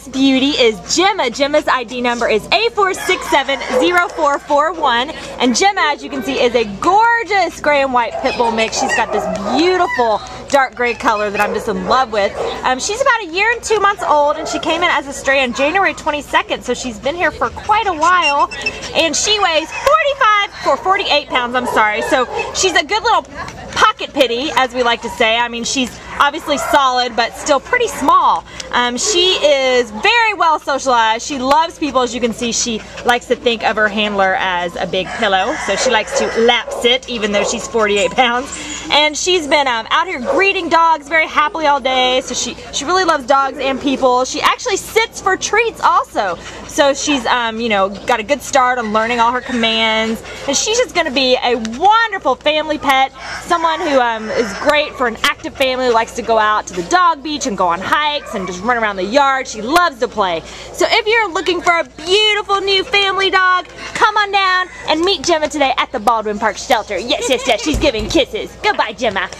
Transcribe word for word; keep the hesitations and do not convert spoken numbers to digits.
This beauty is Gemma. Gemma's I D number is A four six seven zero four four one. And Gemma, as you can see, is a gorgeous gray and white pit bull mix. She's got this beautiful dark gray color that I'm just in love with. Um, she's about a year and two months old, and she came in as a stray on January twenty-second, so she's been here for quite a while. And she weighs forty-five, or forty-eight pounds, I'm sorry. So she's a good little pocket pitty, as we like to say. I mean, she's obviously solid, but still pretty small. Um, she is very well socialized. She loves people. As you can see, she likes to think of her handler as a big pillow, so she likes to lap sit, even though she's forty-eight pounds. And she's been um, out here greeting dogs very happily all day, so she, she really loves dogs and people. She actually sits for treats also, so she's, um, you know, got a good start on learning all her commands. And she's just going to be a wonderful family pet, someone who um, is great for an active family who likes to go out to the dog beach and go on hikes and just run around the yard. She loves to play. So if you're looking for a beautiful new family dog, come on down and meet Gemma today at the Baldwin Park Shelter. Yes, yes, yes, she's giving kisses. Goodbye, Gemma.